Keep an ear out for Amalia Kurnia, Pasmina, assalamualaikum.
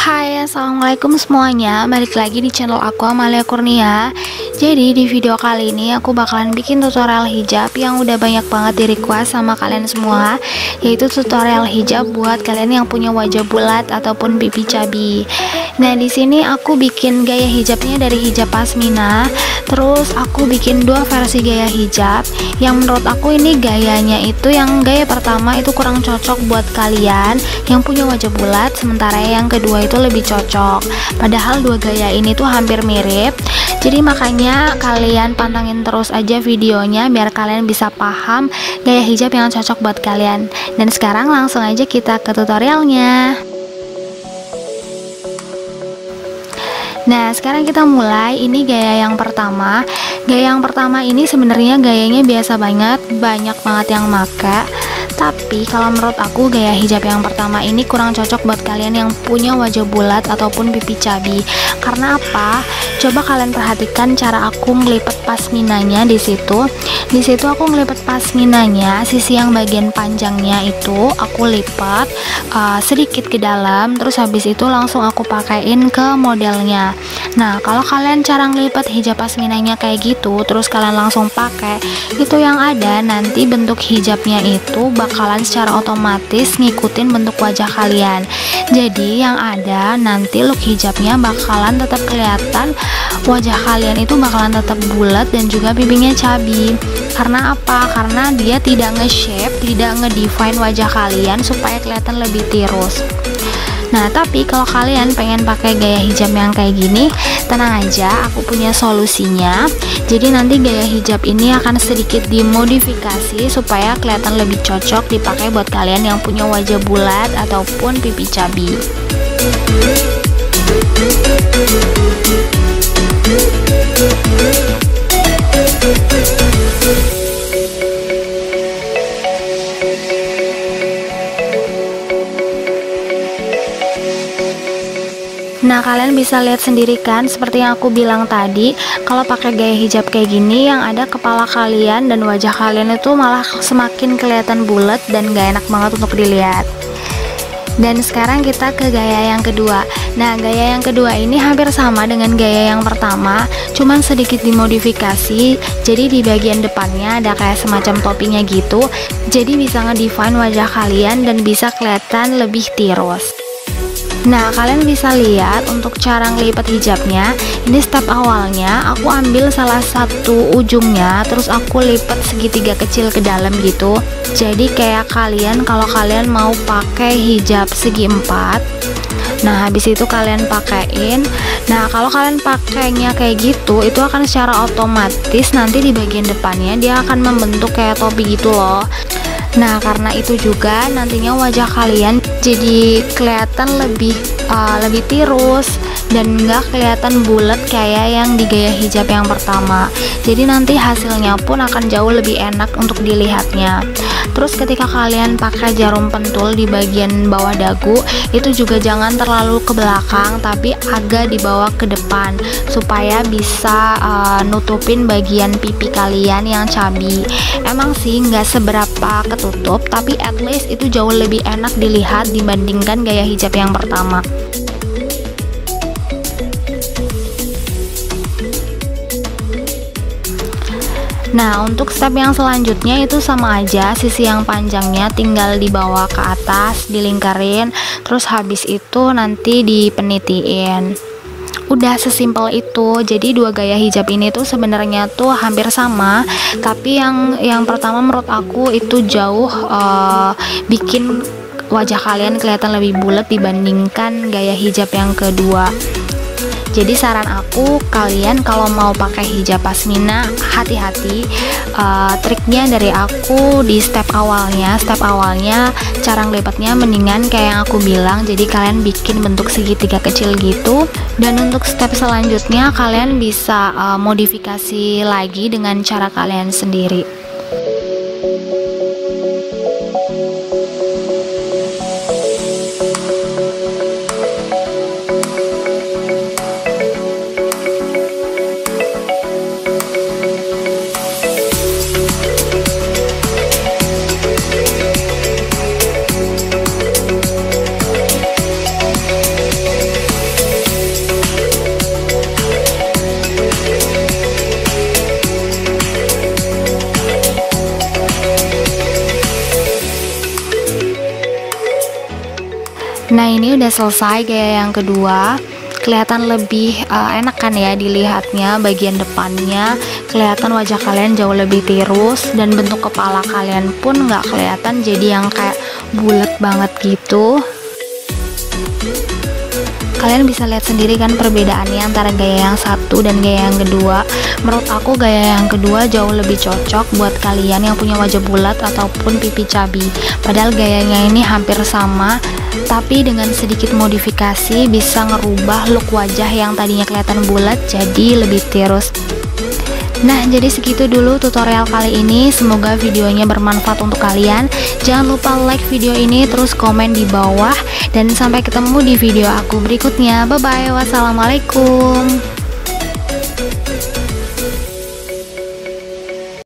Hai, assalamualaikum semuanya, balik lagi di channel aku, Amalia Kurnia. Jadi di video kali ini aku bakalan bikin tutorial hijab yang udah banyak banget di request sama kalian semua, yaitu tutorial hijab buat kalian yang punya wajah bulat ataupun pipi cabi. Nah, di sini aku bikin gaya hijabnya dari hijab pasmina. Terus aku bikin dua versi gaya hijab yang menurut aku ini gayanya itu, yang gaya pertama itu kurang cocok buat kalian yang punya wajah bulat, sementara yang kedua itu lebih cocok. Padahal dua gaya ini tuh hampir mirip. Jadi makanya kalian pantengin terus aja videonya biar kalian bisa paham gaya hijab yang cocok buat kalian. Dan sekarang langsung aja kita ke tutorialnya. Nah, sekarang kita mulai. Ini gaya yang pertama. Gaya yang pertama ini sebenarnya gayanya biasa banget, banyak banget yang make. Tapi kalau menurut aku gaya hijab yang pertama ini kurang cocok buat kalian yang punya wajah bulat ataupun pipi cabi. Karena apa? Coba kalian perhatikan cara aku ngelipet pasminanya di situ. Di situ aku ngelipet pasminanya, sisi yang bagian panjangnya itu aku lipat sedikit ke dalam. Terus habis itu langsung aku pakaiin ke modelnya. Nah, kalau kalian cara ngelipet hijab pasminanya kayak gitu, terus kalian langsung pakai, itu yang ada nanti bentuk hijabnya itu bakalan secara otomatis ngikutin bentuk wajah kalian. Jadi yang ada nanti look hijabnya bakalan tetap kelihatan, wajah kalian itu bakalan tetap bulat dan juga pipinya cabi. Karena apa? Karena dia tidak nge-shape, tidak nge-define wajah kalian supaya kelihatan lebih tirus. Nah, tapi kalau kalian pengen pakai gaya hijab yang kayak gini, tenang aja, aku punya solusinya. Jadi nanti gaya hijab ini akan sedikit dimodifikasi supaya kelihatan lebih cocok dipakai buat kalian yang punya wajah bulat ataupun pipi cabi. Nah, kalian bisa lihat sendiri kan, seperti yang aku bilang tadi, kalau pakai gaya hijab kayak gini yang ada kepala kalian dan wajah kalian itu malah semakin kelihatan bulat dan gak enak banget untuk dilihat. Dan sekarang kita ke gaya yang kedua. Nah, gaya yang kedua ini hampir sama dengan gaya yang pertama, cuman sedikit dimodifikasi. Jadi di bagian depannya ada kayak semacam topinya gitu, jadi bisa ngedefine wajah kalian dan bisa kelihatan lebih tirus. Nah, kalian bisa lihat untuk cara ngelipat hijabnya. Ini step awalnya aku ambil salah satu ujungnya, terus aku lipat segitiga kecil ke dalam gitu. Jadi kayak kalian kalau kalian mau pakai hijab segi empat, nah habis itu kalian pakaiin. Nah, kalau kalian pakainya kayak gitu, itu akan secara otomatis nanti di bagian depannya dia akan membentuk kayak topi gitu loh. Nah, karena itu juga nantinya wajah kalian jadi kelihatan lebih tirus dan nggak kelihatan bulat kayak yang di gaya hijab yang pertama. Jadi nanti hasilnya pun akan jauh lebih enak untuk dilihatnya. Terus ketika kalian pakai jarum pentul di bagian bawah dagu, itu juga jangan terlalu ke belakang, tapi agak dibawa ke depan supaya bisa nutupin bagian pipi kalian yang cabi. Emang sih nggak seberapa ketutup, tapi at least itu jauh lebih enak dilihat dibandingkan gaya hijab yang pertama. Nah, untuk step yang selanjutnya itu sama aja, sisi yang panjangnya tinggal dibawa ke atas, dilingkarin, terus habis itu nanti dipenitiin. Udah sesimpel itu. Jadi dua gaya hijab ini tuh sebenarnya tuh hampir sama, tapi yang pertama menurut aku itu jauh bikin wajah kalian kelihatan lebih bulat dibandingkan gaya hijab yang kedua. Jadi saran aku, kalian kalau mau pakai hijab pasmina hati-hati. Triknya dari aku di step awalnya cara ngelipatnya mendingan kayak yang aku bilang. Jadi kalian bikin bentuk segitiga kecil gitu. Dan untuk step selanjutnya kalian bisa modifikasi lagi dengan cara kalian sendiri. Nah, ini udah selesai gaya yang kedua. Kelihatan lebih enak kan ya dilihatnya, bagian depannya kelihatan wajah kalian jauh lebih tirus dan bentuk kepala kalian pun nggak kelihatan jadi yang kayak bulat banget gitu. Kalian bisa lihat sendiri kan perbedaannya antara gaya yang satu dan gaya yang kedua. Menurut aku gaya yang kedua jauh lebih cocok buat kalian yang punya wajah bulat ataupun pipi cabi, padahal gayanya ini hampir sama, tapi dengan sedikit modifikasi bisa ngerubah look wajah yang tadinya kelihatan bulat jadi lebih tirus. Nah, jadi segitu dulu tutorial kali ini. Semoga videonya bermanfaat untuk kalian. Jangan lupa like video ini, terus komen di bawah, dan sampai ketemu di video aku berikutnya. Bye bye, wassalamualaikum.